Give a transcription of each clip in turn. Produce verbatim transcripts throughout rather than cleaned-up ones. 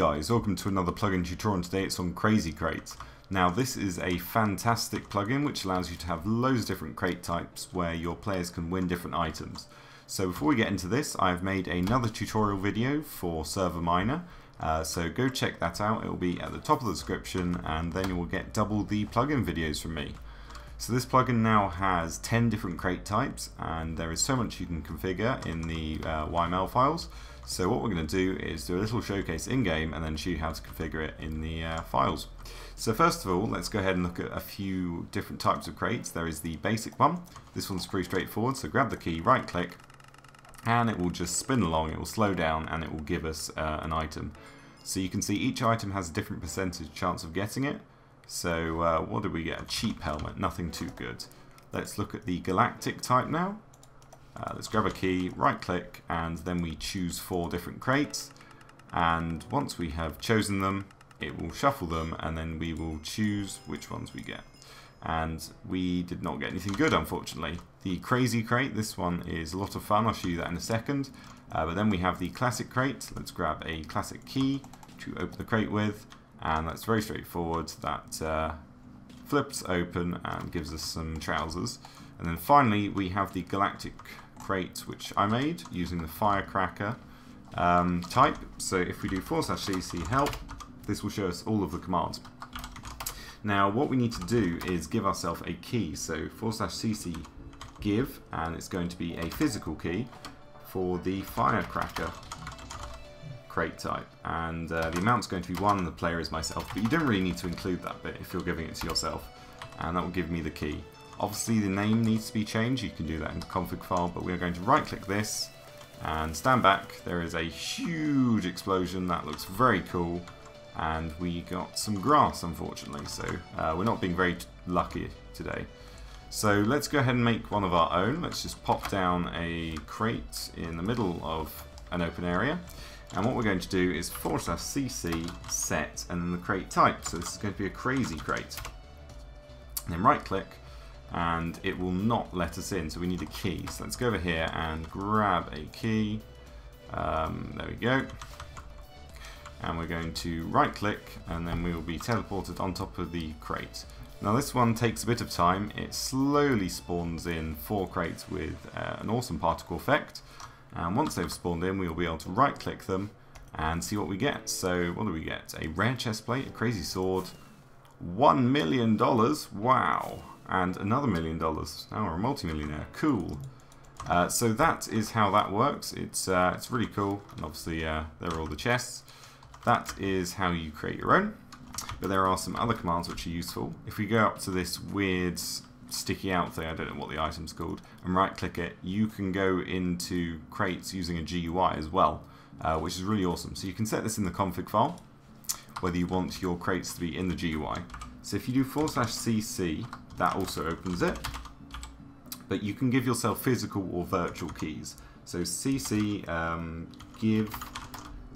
guys, welcome to another plugin tutorial, and today it's on Crazy Crates. Now this is a fantastic plugin which allows you to have loads of different crate types where your players can win different items. So before we get into this, I've made another tutorial video for Server Miner, uh, so go check that out. It will be at the top of the description, and then you will get double the plugin videos from me. So this plugin now has ten different crate types, and there is so much you can configure in the uh, Y M L files. So what we're going to do is do a little showcase in-game and then show you how to configure it in the uh, files. So first of all, let's go ahead and look at a few different types of crates. There is the basic one. This one's pretty straightforward, so grab the key, right-click, and it will just spin along, it will slow down, and it will give us uh, an item. So you can see each item has a different percentage chance of getting it. So uh, what did we get? A cheap helmet, nothing too good. Let's look at the galactic type now. Uh, let's grab a key, right click, and then we choose four different crates. And once we have chosen them, it will shuffle them, and then we will choose which ones we get. And we did not get anything good, unfortunately. The crazy crate, this one is a lot of fun, I'll show you that in a second. Uh, but then we have the classic crate. Let's grab a classic key to open the crate with. And that's very straightforward, that uh, flips open and gives us some trousers. And then finally we have the galactic crate, which I made using the Firecracker um, type. So if we do forward slash C C help, this will show us all of the commands. Now what we need to do is give ourselves a key, so forward slash C C give, and it's going to be a physical key for the Firecracker crate type, and uh, the amount's going to be one, and the player is myself, but you don't really need to include that bit if you're giving it to yourself, and that will give me the key. Obviously the name needs to be changed, you can do that in the config file, but we are going to right click this and stand back. There is a huge explosion, that looks very cool, and we got some grass unfortunately, so uh, we're not being very lucky today. So let's go ahead and make one of our own. Let's just pop down a crate in the middle of an open area. And what we're going to do is forward slash C C set, and then the crate type. So this is going to be a crazy crate. And then right click, and it will not let us in. So we need a key. So let's go over here and grab a key. Um, there we go. And we're going to right click, and then we will be teleported on top of the crate. Now this one takes a bit of time. It slowly spawns in four crates with uh, an awesome particle effect. And once they've spawned in, we'll be able to right click them and see what we get. So what do we get? A rare chestplate, a crazy sword, one million dollars, wow, and another million dollars. Now we're a multi-millionaire, cool. Uh, so that is how that works. It's, uh, it's really cool, and obviously uh, there are all the chests. That is how you create your own, but there are some other commands which are useful. If we go up to this weird sticky out thing, I don't know what the item's called, and right click it, you can go into crates using a G U I as well, uh, which is really awesome. So you can set this in the config file, whether you want your crates to be in the G U I. So if you do forward slash C C, that also opens it, but you can give yourself physical or virtual keys. So C C um, give,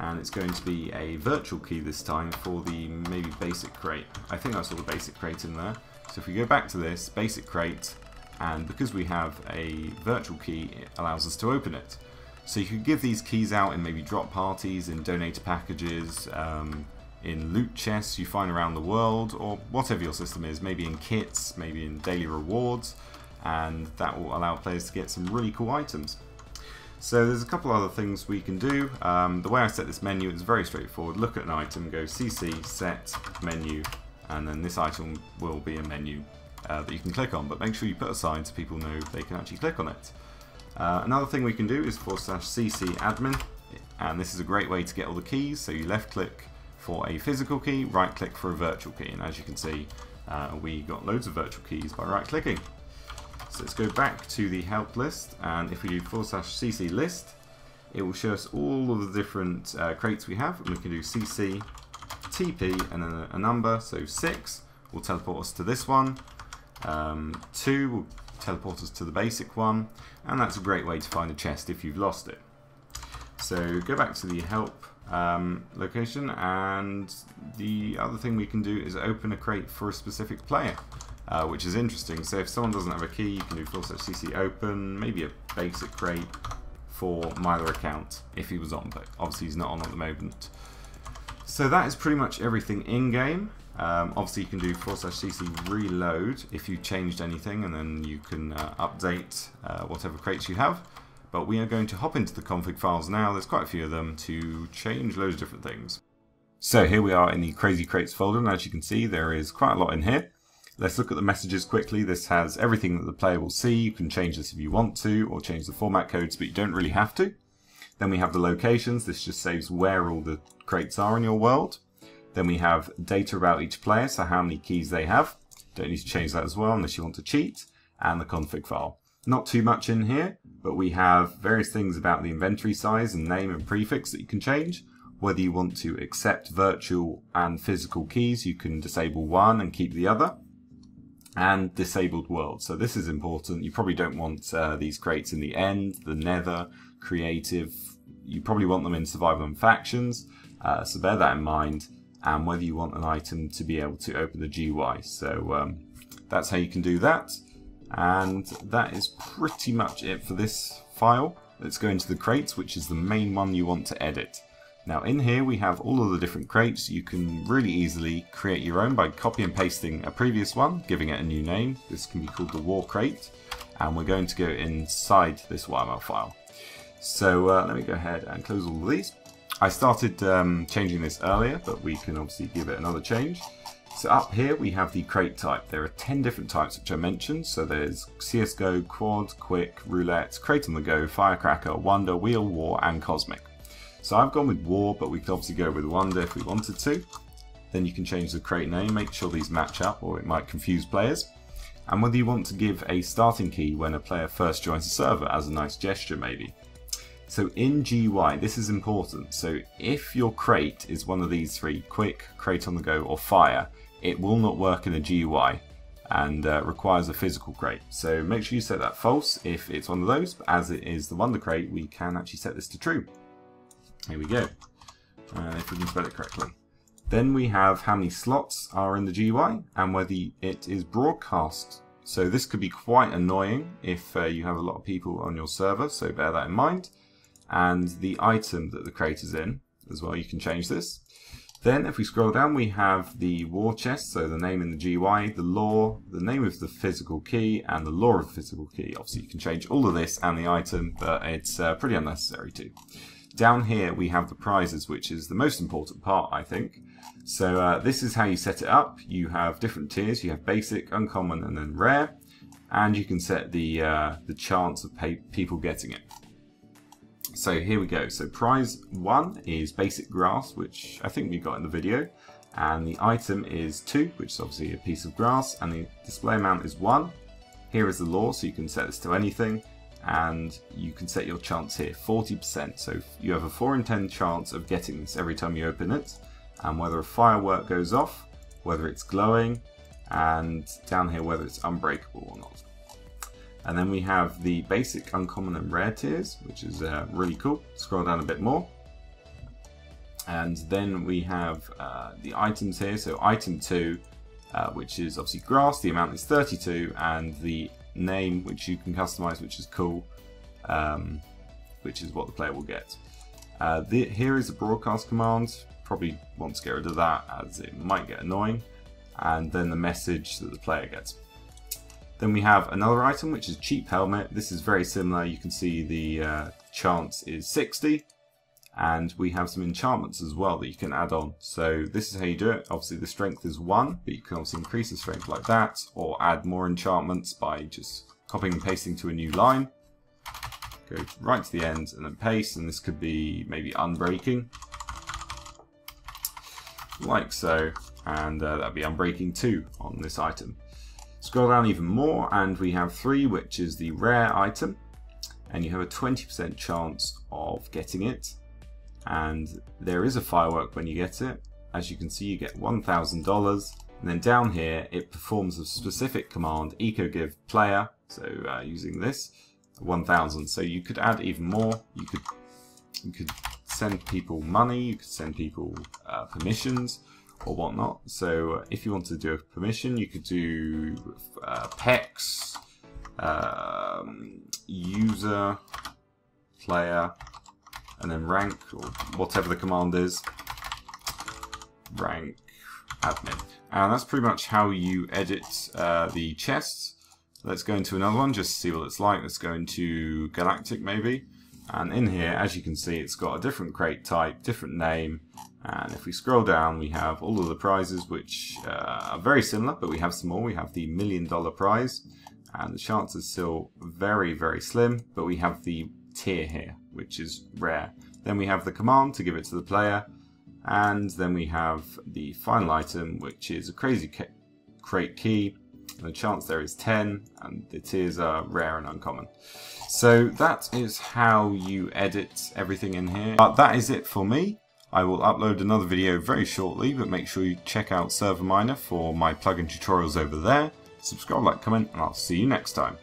and it's going to be a virtual key this time for the maybe basic crate. I think I saw the basic crate in there. So if we go back to this basic crate, and because we have a virtual key, it allows us to open it. So you can give these keys out in maybe drop parties, in donator packages, um, in loot chests you find around the world, or whatever your system is, maybe in kits, maybe in daily rewards, and that will allow players to get some really cool items. So there's a couple other things we can do. Um, the way I set this menu is very straightforward. Look at an item, go C C, set, menu, and then this item will be a menu uh, that you can click on, but make sure you put aside so people know they can actually click on it. Uh, another thing we can do is forward slash C C admin, and this is a great way to get all the keys. So you left click for a physical key, right click for a virtual key, and as you can see uh, we got loads of virtual keys by right clicking. So let's go back to the help list, and if we do forward slash C C list, it will show us all of the different uh, crates we have, and we can do C C T P and then a number, so six will teleport us to this one, um, two will teleport us to the basic one, and that's a great way to find a chest if you've lost it. So go back to the help um, location, and the other thing we can do is open a crate for a specific player, uh, which is interesting. So if someone doesn't have a key, you can do forward slash C C open, maybe a basic crate for my account if he was on, but obviously he's not on at the moment. So that is pretty much everything in game. Um, obviously you can do forward slash cc reload if you changed anything, and then you can uh, update uh, whatever crates you have. But we are going to hop into the config files now. There's quite a few of them to change loads of different things. So here we are in the Crazy Crates folder, and as you can see there is quite a lot in here. Let's look at the messages quickly. This has everything that the player will see. You can change this if you want to, or change the format codes, but you don't really have to. Then we have the locations. This just saves where all the crates are in your world. Then we have data about each player, so how many keys they have. Don't need to change that as well unless you want to cheat. And the config file. Not too much in here, but we have various things about the inventory size and name and prefix that you can change. Whether you want to accept virtual and physical keys, you can disable one and keep the other. And disabled world. So this is important. You probably don't want uh, these crates in the end, the nether, creative. You probably want them in survival and factions. Uh, so bear that in mind. And whether you want an item to be able to open the G U I. So um, that's how you can do that. And that is pretty much it for this file. Let's go into the crates, which is the main one you want to edit. Now in here we have all of the different crates. You can really easily create your own by copy and pasting a previous one, giving it a new name. This can be called the War crate. And we're going to go inside this Y M L file. So uh, let me go ahead and close all of these. I started um, changing this earlier, but we can obviously give it another change. So up here we have the crate type. There are ten different types which I mentioned. So there's C S G O, Quad, Quick, Roulette, Crate On The Go, Firecracker, Wonder, Wheel, War and Cosmic. So I've gone with War, but we could obviously go with Wonder if we wanted to. Then you can change the crate name, make sure these match up or it might confuse players. And whether you want to give a starting key when a player first joins the server as a nice gesture maybe. So in G U I, this is important. So if your crate is one of these three, Quick, Crate On The Go or Fire, it will not work in a G U I and uh, requires a physical crate. So make sure you set that false if it's one of those, but as it is the Wonder crate, we can actually set this to true. Here we go, uh, if we can spell it correctly. Then we have how many slots are in the G U I and whether it is broadcast. So this could be quite annoying if uh, you have a lot of people on your server, so bear that in mind. And the item that the crate is in as well, you can change this. Then if we scroll down we have the war chest, so the name in the G U I, the lore, the name of the physical key and the lore of the physical key. Obviously you can change all of this and the item, but it's uh, pretty unnecessary too. Down here we have the prizes, which is the most important part I think. So uh, this is how you set it up. You have different tiers, you have basic, uncommon and then rare, and you can set the, uh, the chance of pay people getting it. So here we go. So prize one is basic grass, which I think we got in the video, and the item is two, which is obviously a piece of grass, and the display amount is one. Here is the lore, so you can set this to anything, and you can set your chance here, forty percent. So you have a four in ten chance of getting this every time you open it, and whether a firework goes off, whether it's glowing, and down here whether it's unbreakable or not. And then we have the basic, uncommon and rare tiers, which is uh, really cool. Scroll down a bit more. And then we have uh, the items here. So item two, uh, which is obviously grass, the amount is thirty-two, and the name, which you can customize, which is cool, um, which is what the player will get. Uh, the, here is a broadcast command. Probably want to get rid of that as it might get annoying. And then the message that the player gets. Then we have another item, which is cheap helmet. This is very similar. You can see the uh, chance is sixty, and we have some enchantments as well that you can add on. So this is how you do it. Obviously the strength is one, but you can also increase the strength like that, or add more enchantments by just copying and pasting to a new line. Go right to the end and then paste, and this could be maybe unbreaking, like so, and uh, that'd be unbreaking two on this item. Scroll down even more and we have three, which is the rare item, and you have a twenty percent chance of getting it, and there is a firework when you get it. As you can see, you get one thousand dollars, and then down here it performs a specific command, eco give player, so uh, using this one thousand. So you could add even more. You could you could send people money, you could send people uh, permissions or whatnot. So if you want to do a permission, you could do uh, P E X, um, user, player, and then rank, or whatever the command is. rank admin. And that's pretty much how you edit uh, the chests. Let's go into another one just to see what it's like. Let's go into Galactic maybe. And in here, as you can see, it's got a different crate type, different name. And if we scroll down, we have all of the prizes, which uh, are very similar, but we have some more. We have the million dollar prize, and the chance is still very, very slim, but we have the tier here, which is rare. Then we have the command to give it to the player, and then we have the final item, which is a crazy crate key, and the chance there is ten, and the tiers are rare and uncommon. So that is how you edit everything in here. But that is it for me. I will upload another video very shortly, but make sure you check out Server Miner for my plugin tutorials over there. Subscribe, like, comment, and I'll see you next time.